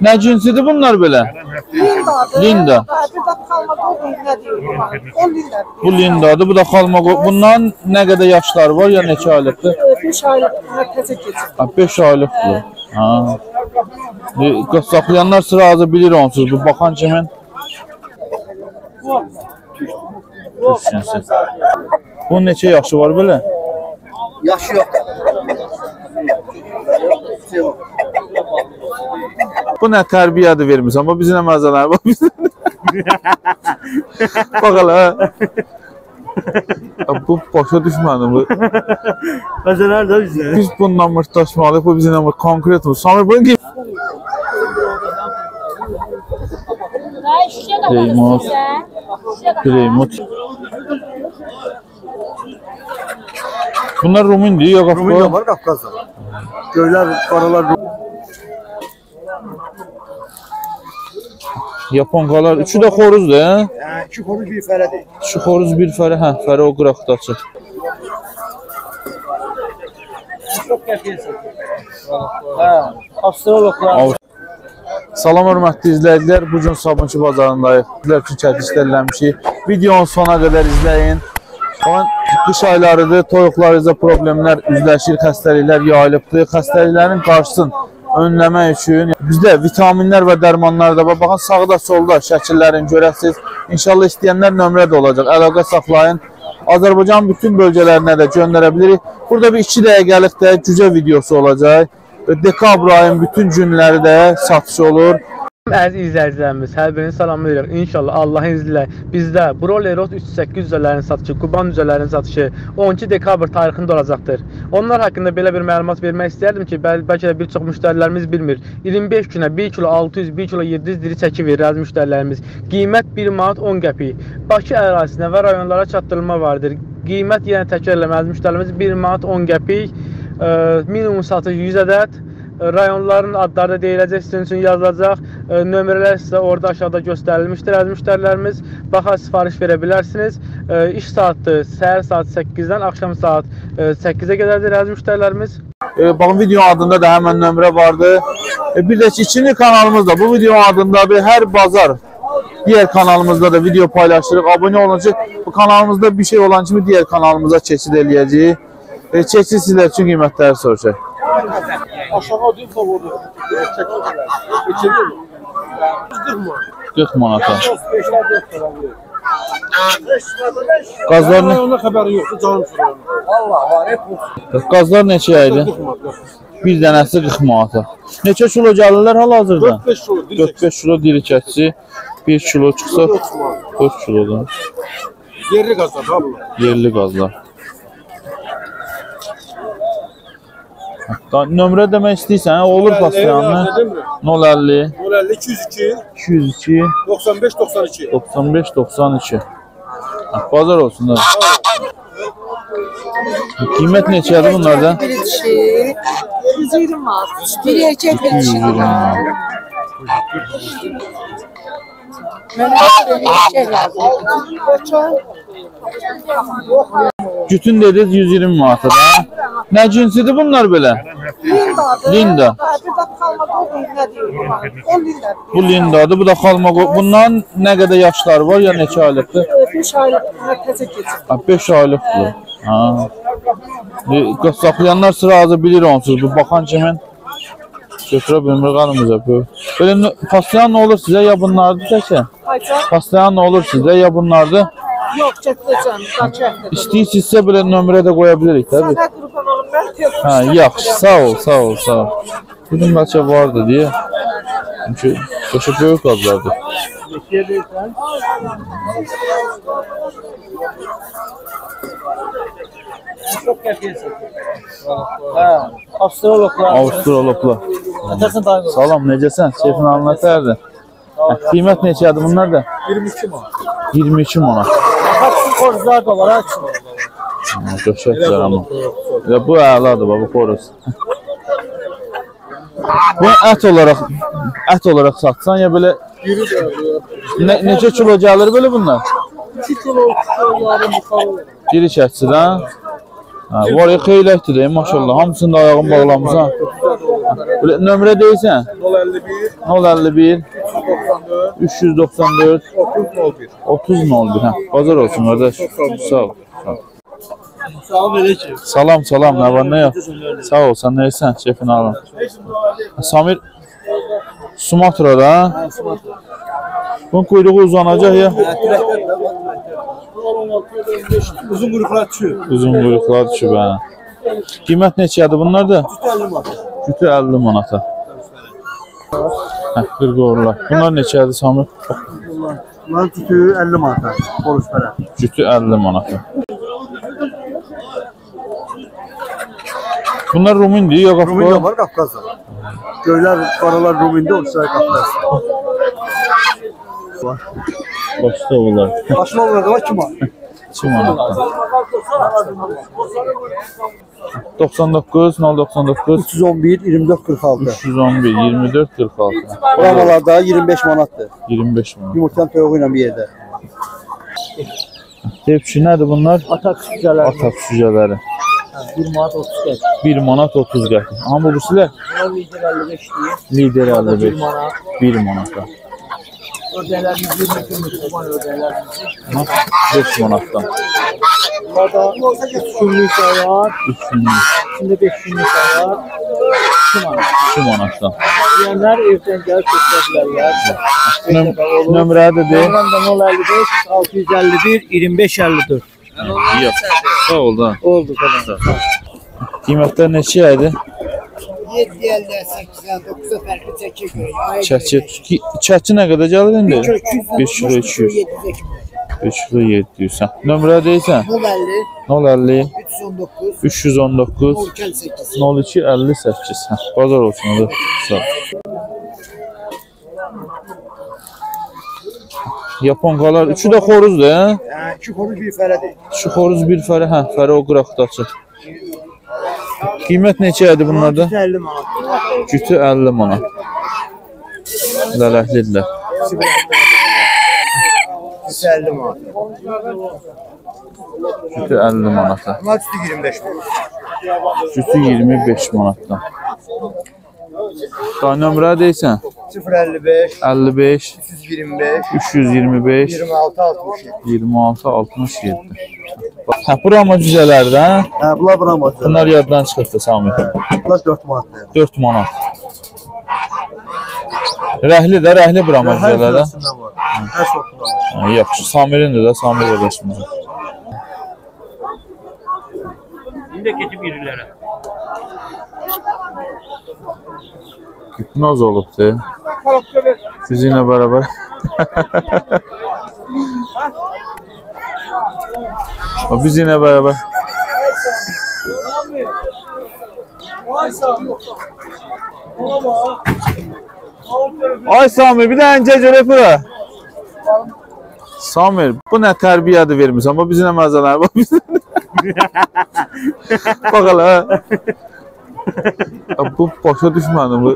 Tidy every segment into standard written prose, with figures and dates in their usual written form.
Ne cinsidir bunlar böyle? Linda. Bu Lindadır, bu da kalma qoyun. Bunların ne kadar yaşları var ya neçə aylıqdır? 5 aylıqdır. 5 aylıqdır. Ha. Saklayanlar sıra hazır bilir onsuz. Bu bakan kimin? Bu neçə yaşı var böyle? Yaşı yok. Bu ne terbiye adı vermiş ama bizim emazlar bak bizim. Bakalım. Bu başa düşmedim bu. Bacalar da bizde. Biz bundan mırtaşmalık bu bizim ama konkret bu. Samir bunu gibi. Reymut. Reymut. Bunlar Rumun değil ya Kafkas. Rumun var Kafkas'ta. Köyler, paralar Rum. Yaponqalar, üçü də xoruzdur, hə? Hə, iki xoruz bir fərədir. İki xoruz bir fərə, hə, fərə o qıraqdaçı. Hə, astroloqlar. Salam hörmətli izləyicilər, bu gün Sabunçu bazarındayıq. Bizlər üçün çəkilişlərləmişik. Videonun sona qədər izləyin. Qış aylarıdır, toyuqlarınızda problemlər üzləşir, xəstəliklər yayılıbdır. Xəstəliklərin qarşısını önləmək üçün bizdə vitaminlər və dərmanlar da var. Baxın sağda solda şəkillərini görəsiniz. İnşallah istəyənlər nömrə də olacaq. Əlaqə saxlayın. Azərbaycanın bütün bölgələrinə də göndərə bilirik. Burada bir 2 dəqiqəlik də cücə videosu olacaq. Dekabr ayının bütün günləri də satış olur. Əziz izləyicilərimiz, hər birinizə salam verirəm. İnşallah Allahın iznilə bizdə broilerot 3800 üzərlərinin satışı, quban üzərlərinin satışı 12 dekabr tarixində olacaqdır. Onlar haqqında belə bir məlumat vermək istəyərdim ki, bəlkə də bir çox müştərilərimiz bilmir. 25 günə 1 kilo 600, 1 kilo 700 diri çəki verir az müştərilərimiz. Qiymət 1 manat 10 qəpik. Bakı ərazisinə və rayonlara çatdırılma vardır. Qiymət yenə təkərləməz müştərilərimiz 1 manat 10 qəpik, minimum satış 100 ədəd. Rayonların adları da deyiləcək, sizin üçün yazılacaq. Nömrələr sizə orada aşağıda göstərilmişdir. Əziz müştərilərimiz, baxar sifariş verə bilərsiniz. İş saatı səhər saat 8-dən axşam saat 8-ə qədərdir əziz müştərilərimiz. Bakın video adında da həmən nömrə vardı. Bir də ki, ikinci kanalımızda bu video adında bir hər bazar diğer kanalımızda da video paylaşırıq. Abone olun ki, bu kanalımızda bir şey olan kimi diğer kanalımıza keçid eləyəcəyik. Keçid sizlər üçün qiymətləri soruşaq. Aşağı değil favori. İçeri mi? 40 manata. Qazlar ne? Ona haberi yoktu canım soruyorum. Allah var hep olsun. Qazlar neçəydi? Bir dənəsi 40 manata. Neçə kilo gəlirlər hal-hazırda? 4-5 kilo diri kətçi. 1 kilo çıxsa 4 kilodan. Yerli qazlar ha bunlar. Yerli qazlar. Nömrə demək istəyirsən, olur basıyanını. 050 202 202 95 92 95 92. Bazar olsun da. Qiymət neçədir bunlardan? Bir dişi 120 manat. Bir erkək bir dişi. Gütün dediniz 120 manata da. Ne cinsidir bunlar böyle? Linda. Bu Lindadır, bu da kalma qoyun. Bunların ne kadar yaşları var ya neçə aylıqdır? 5 aylıqdır. 5 aylıqdır. Ha. Saklayanlar sıra hazır bilir onsuz. Bu bakan kimin? Götürə bilmir qanımıza. Böyle paslayan ne olur sizə ya bunlardır təkə? Paslayan ne olur sizə ya bunlardır? Yox, çəkiləcəm, çəkiləcəm. İstəyirsinizsə belə nömrə də qoya bilirik, təbii. Sağ qurban olun, mən tez. Hə, yaxşı, sağ ol, sağ ol, sağ ol. Bunun bəlkə vardı deyə. Çünki başa böyük qazlardır. Neçəyə deyirsən? Çox qəfilsin. Hə, astroloqlar. Astroloqlar. Atasən dayı. Salam, necəsən? Şefin anlatırdı. Qiymət neçədir bunlar da? 22 manat. 22 manat. Haçlı xoruzlar da var, haçlı. Döşək güzel ama. Ya bu əladır baba, xoruz. Bu ət olarak satsan ya böyle... Neçə kilo gəlir böyle bunlar? 2 kilo, 3 kilo yarım. Diri kətçidən. Var ya xeyləkdir de maşallah. Hamısını da ayağın bağlamısan. Nömrə deyirsən? 051 394 3001. Hə, bazar olsun qardaş. Sağ ol. Salam, salam. Ne var ne yok? Sağ ol, sen neysen? Şefini alın. Samir, Sumatra'da. Bunun kuyruğu uzanacak ya. Uzun kuyruklar düşüyor. Uzun kuyruklar düşüyor bana. Kıymet neçədir bunlar da? Cütü 50 manata. Heh, bir doğrular. Bunlar neçədir Samir? Bunların cütü 50 manata. Cütü 50 manata. Bunlar Rumin değil ya Kafkaz? Rumin var, Kafkaz'da var. Göyler, paralar Rumin'de, orçlar Kafkaz'da var. Başta olar. Başta olar da var, kim var? Kim var? 99, 099. 311, 2446. 311, 2446. Brahmalarda 25 manatdır. 25 manat. Yumurtanın toyuğuyla bir yerde. Tepsi nedir bunlar? Ataks sücələri. Ataks sücələri. 1 manat 30 qəpik. 1 manat 30 qəpik. Amma bu sizlər? Lider 55 deyir. Lider 55. 1 manat. 1 manat. Ödələrimiz 20 quban ödələrimiz. 5 manatdan. Burada 3 günlük var. 3 günlük. İçində 5 günlük var. 2 manat. 2 manatdan. Deyənlər evdən gəlib götürə bilərlər. Nömrə də deyir. 055 651 2554. Yox. Sağ ol da. Oldu qardaş. Qiymətlər neçə idi? 7.50-8.90 fərqi çəkir. Çəki. Çəki nə qədər gəlir indi? 5 kilo 200. 5 kilo 700. Nömrə deyirsən? 050 319 319 02 58. Bazar olsun da. Sağ. Yaponqalar üçü də xoruzdur, hə? Hə, iki xoruz bir fərədir. İki xoruz bir fərə, hə, fərə o qıraqdakı. Qiymət neçədir bunlarda? 50 manat. Cütü 50 manat. Lələklidirlər. 50 manat. Cütü 50 manata. Bunlar cütü 25 manat. Cütü 25 manatdan. Daha nömrə deyirsən? 055 55 325 325 26 67. Hə, Brahma cüzələrdə? Hə, bunlar Brahma cüzələrdə. Bunlar yaddan çıxırdı Samir. Bunlar 4 manatdır. 4 manat. Rəhli də, rəhli Brahma cüzələrdə. Hər sortunda. Yaxşı, Samir'in də Samir qardaşımız. İndi keçib yürürlərə. Gipnoz olubdu. Sizinlə bərabər. Bizimlə bərabər. Ay Samir, bir dənə gəl görək bura. Samir, bu nə tərbiyədir vermisən? Amma bizimlə məzələr var. Bax hələ. Bu başa düşmədim bu.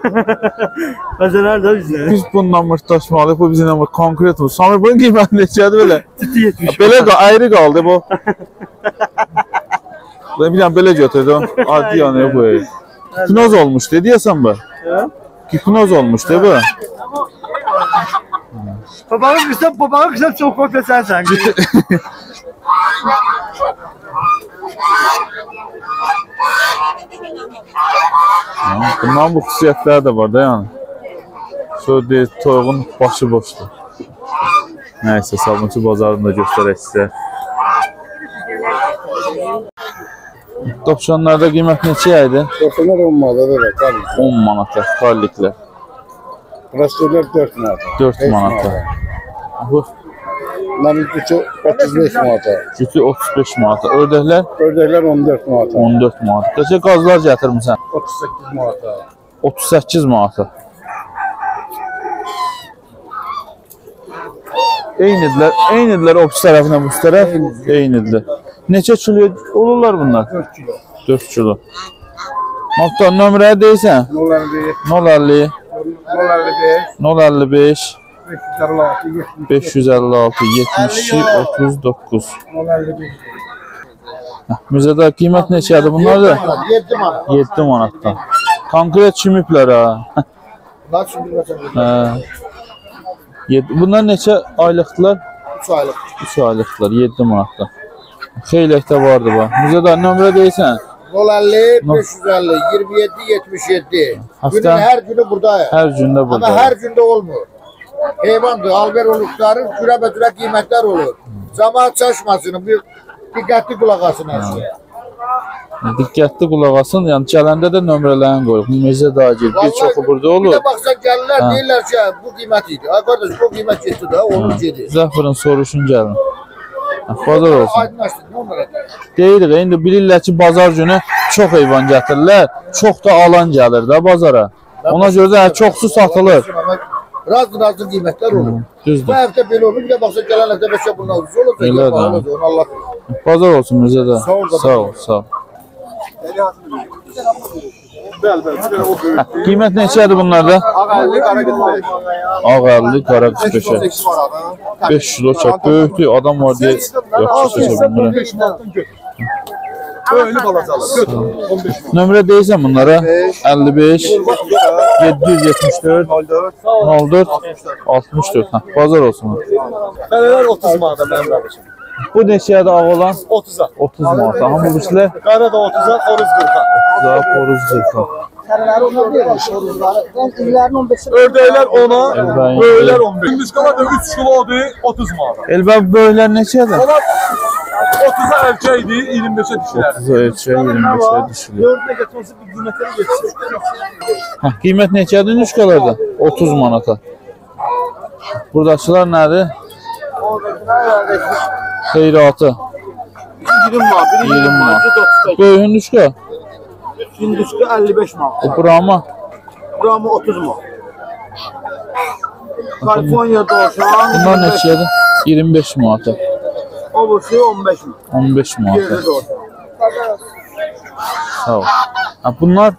Bəzələr də bizlə. Biz bununla mırtlaşmalıyıq, bu bizimlə mırtlaşmalıyıq, konkret bu. Samir, bunun qiyməti neçədir belə? Ciddi 70. Belə ayrı qaldı bu. Biləm, belə götürdüm. Adi yanıyor bu. Gipnoz olmuşdu, deyəsən bu? Gipnoz olmuşdu bu. Babağın qısam çox qorxda sənsən. Bunların bu xüsusiyyətləri də var da yani. Söz deyir, toyğun başı boşdur. Neyse, sabunçu bazarını da göstərək sizə. Dopşanlarda qiymət neçə idi? Dopşanlar 10 manat, 10 manata, kalliklər. Rastörlər 4 manata. 4 manata. Bu? Bunların gücü 35 manata. Gücü 35 manata. Ördəklər? Ördəklər 14 manata. 14 manata. Keçək qazlar gətirmişsən? 38 manata. 38 manata. Eynidirlər. Eynidirlər o pis tərəfinə, bu pis tərəf. Eynidirlər. Neçə kilo olurlar bunlar? 4 kilo. 4 kilo. Maqda nömrəyə deyirsən? 050. 055 556 72 39. Müzede kıymet neçeydi bunlar da? 7 manat. 7 manatdan. Konkret çümükler ha. Bunlar çümükler. Bunlar neçə aylıqdılar? 3 aylıq. 3 aylıqdılar, 7 manatdan. Xeyləkdə vardı bu. Müzede nömrə deyirsən? 050, 550, 27, 77. Günün her günü buradayım. Her günde buradayım. Ama her günde olmuyor. Heyvandır, alver olukları, cürə-bəcürə kıymetler olur. Camaat çaşmasın, bir dikkatli kulak asın her şeye. Dikkatli kulak asın, yani gelende de nömrələrini koyuq. Mecə daha gir, bir çoxu burada olur. Bir de baksan gəlirlər, deyirlər ki, bu qiymet idi. Ay kardeş, bu qiymet getdi de, olur gedi. Zəfərin soruşun gəlin. Bazar olsun. Deyirik, indi bilirlər ki, bazar günü çox heyvan gətirirlər, çox da alan gəlir də bazara. Ona görə də çoxsu satılır. Razı qiymətlər olur. Bu həftə belə olur, bir də baxsa gələn həftə beşə bundan ucuz olur. Elə də. Bazar olsun bizə də. Sağ ol, sağ ol. Qiymət neçədir bunlarda? Ağəlli, qara 45. 5 kilo çək, böyükdür, adam var deyə yaxşı seçə bilmirəm. Öyle balacalar. Nömrə deyirsən bunlara? 55, 774, 04, 64. Bazar olsun. Belələr 30 manata mənim qardaşım. Bu neçədə ağ olan? 30'a. 30 manata. Hamı birisilə? Qara da 30'a, xoruz 40'a. Daha xoruz 40'a. Ördəklər 10'a, böyüklər 15. Müskələr də 3 kilodur, 30 manata. Elbən böyüklər neçədir? 30'a erkeğiydi, 25'e düşürler. 30'a erkeği, 25'e düşürler. 4'e getirmesi bir kıymetleri geçecek. Kıymet neçədir nüşkalarda? 30 manata. Buradakılar nədir? Xeyratı. 20 manat, 20 manat. Böyün nüşka? Böyün nüşka 55 manat. Brahma? Brahma 30 manat. Kaliforniya'da olsan... Bunlar neçədir? 25 manata. O burası 15 mi? 15 mi? Geride doğru. Sağ ol. Ha bunlar?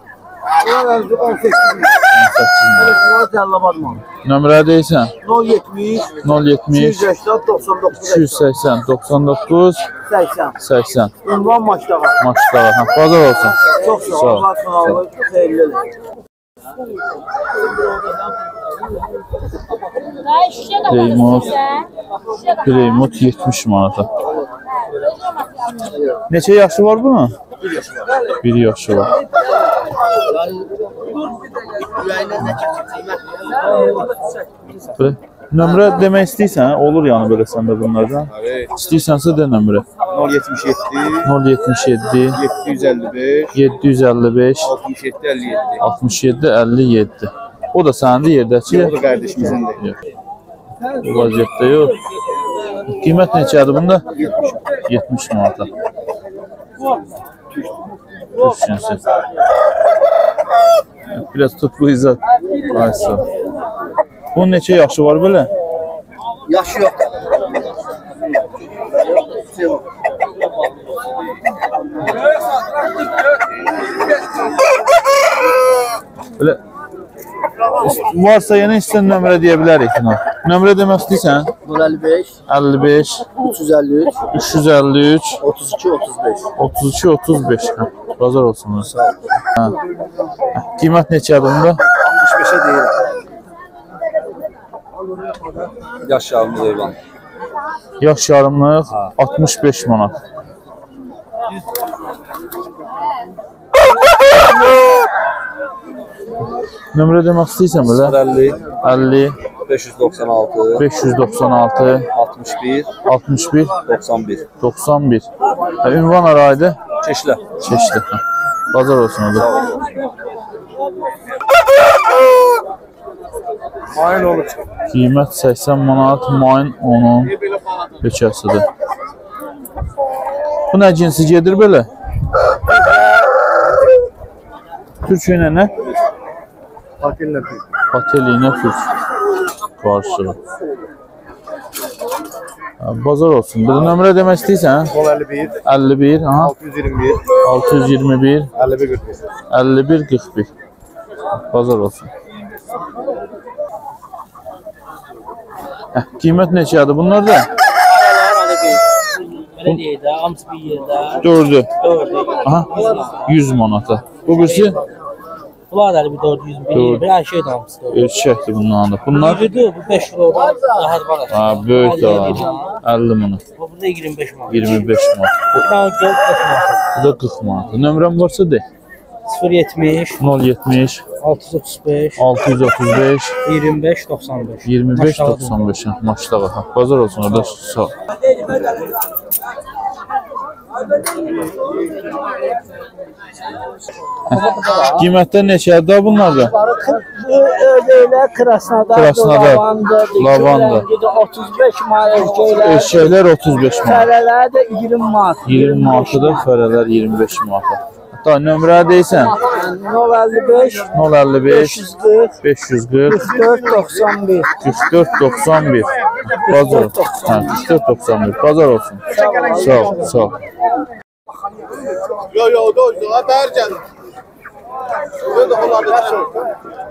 Bunlar 18 mi? 18 mi? 18 mi? Yallamadım onu. Nömrə deyirsən? 070. 070. 280, 280, 99. 80. 80. Ünvan Maçdağı. Maçdağı. Ha pazar olsun. Çok sağ ol. Allah sağlığı. Xeyirli. Reymot, Reymot 70 manata. Neçə yaşı var bunun? Bir yaşı var. Nömrə demək istəyirsən, olur yani böyle səndə bunlardan. İstəyirsənsə de nömrə. 077, 077, 755, 755, 67, 57, 67, 57. O da səndə yerdəki. O da qardaşımızın da. Bu vaziyette yok. Qiymət neçədir bunda? 70 manata. Biraz tut bu izah. Bunun neçə yaşı var böyle? Yaşı yok. Böyle varsa yine istəyən nömrə deyə bilərik. Nömrə demək istəyirsən? 55, 55, 353, 353, 32, 35. 32, 35. Bazar olsun. Qiymət neçədir bunda? 65'e deyirəm. Yaş yarımlıq heyvan. Yaş yarımlıq 65 manat. Nömrə demək istəyirsən belə? 050, 50, 596, 596, 61, 61, 91, 91. Ünvan araydı? Çeşli. Çeşli. Bazar olsun orada. Mayın olur. Qiymət 80 manat, mayın 10'un beçəsidir. Bu nə cinsi gedir belə? Türkçə ilə nə? Pateline tuz karşılığı. Bazar olsun. Bir nömrə demək istəyirsən? 51, 51, 621, 621, 51, 41. 51, 41. Bazar olsun. Qiymət neçədir bunlar da? Belediyede, amca bir yerde. Dördü. Aha, 100 manata. Bu birisi? Bunlar bir 400 bin, biraz şey damsı. Ölçekti bunlar da. Bunlar? Bu 5 lira olan daha var. Ha, büyük de var. 50 manat. Bu da 25 manat. 25 manat. Bu da 40 manat. Nömrəm varsa de. 070 070 635 635 25 95 25 95 maçda bax. Bazar olsun orada sağ. Qiymətlər neçədir bunlar da? Bu elə Krasnodar, lavanda 35 manat, eşəklər 35 manat. Fərələr də 20 manat. 20 manatdır, fərələr 25 manat. Daha nömrə deysən 055 055 540 540 4491 4491 bazar. Ha, 4491 bazar olsun. Sağ ol, sağ ol. Yo dostlar, bərcən. Bu da onlarda çıxır.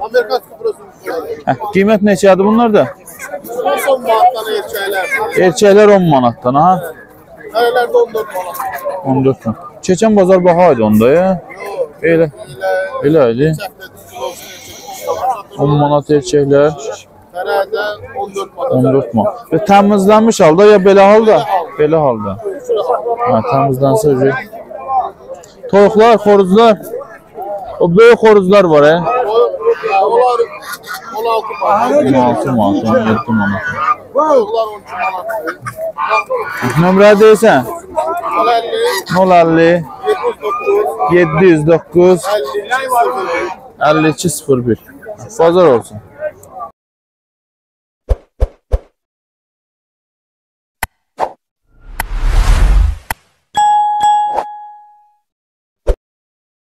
Amerika kupası. Qiymət neçədir bunlar da? 10 manatdan erkəklər. Erkəklər 10 manatdan ha. Fərələr də 14 manat. 14 manat. Keçən bazar bahaydı onda ya. Elə. 10 manat erkəklər. Fərədə 14 manat. 14 manat. Və təmizlənmiş halda ya belə halda? Belə halda. Ha, təmizlənsə üzü. Toyuqlar, xoruzlar. O böyük xoruzlar var ya. Onlar 16 manat. 16 manat, 17 manat. Toyuqlar 12 manat. Nömrə deyirsən? 050 709 52 01. Bazar olsun.